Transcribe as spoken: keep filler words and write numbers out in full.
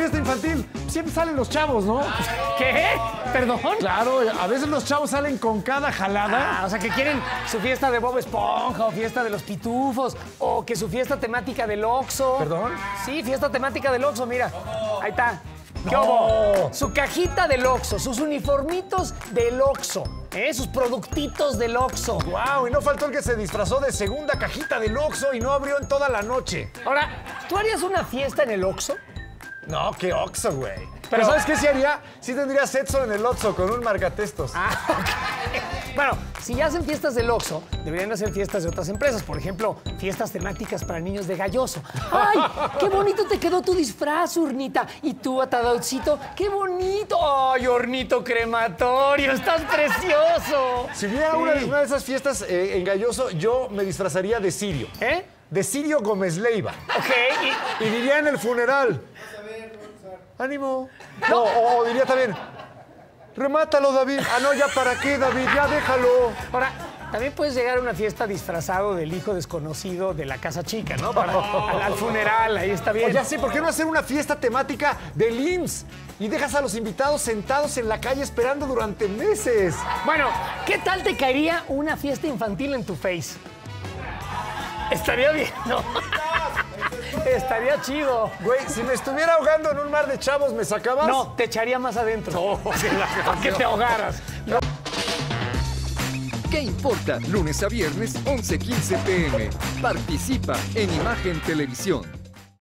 fiesta infantil siempre salen los chavos, ¿no? ¿Qué? ¿Perdón? Claro, a veces los chavos salen con cada jalada. Ah, o sea, que quieren su fiesta de Bob Esponja o fiesta de los Pitufos o que su fiesta temática del Oxxo. ¿Perdón? Sí, fiesta temática del Oxxo, mira. Ahí está. ¿Qué hubo? No. Su cajita del Oxxo, sus uniformitos del Oxxo, ¿eh? Sus productitos del Oxxo. Wow, y no faltó el que se disfrazó de segunda cajita del Oxxo y no abrió en toda la noche. Ahora, ¿tú harías una fiesta en el Oxxo? No, qué Oxxo, güey. Pero, Pero ¿sabes qué sí haría? Sí tendría sexo en el Oxxo con un marcatestos. Ah, ok. Bueno, si ya hacen fiestas del Oxxo, deberían hacer fiestas de otras empresas. Por ejemplo, fiestas temáticas para niños de Galloso. ¡Ay, qué bonito te quedó tu disfraz, Urnita! Y tú, Atadaucito, ¡qué bonito! ¡Ay, Hornito Crematorio! ¡Estás precioso! Si hubiera sí. una, de, una de esas fiestas eh, en Galloso, yo me disfrazaría de Sirio. ¿Eh? De Sirio Gómez Leiva. Ok. Y, y diría en el funeral... ¡Ánimo! No, o, o diría también, remátalo, David. Ah, no, ya para qué, David, ya déjalo. Ahora, también puedes llegar a una fiesta disfrazado del hijo desconocido de la casa chica, ¿no? Para, oh, al, al funeral, ahí está bien. O ya sé, ¿por qué no hacer una fiesta temática del I M S S? Y dejas a los invitados sentados en la calle esperando durante meses. Bueno, ¿qué tal te caería una fiesta infantil en tu face? Estaría bien, ¿no? Estaría chido. Güey, si me estuviera ahogando en un mar de chavos, ¿me sacabas? No, te echaría más adentro. No, para que te ahogaras. No. ¿Qué importa? Lunes a viernes, once quince pe eme. Participa en Imagen Televisión.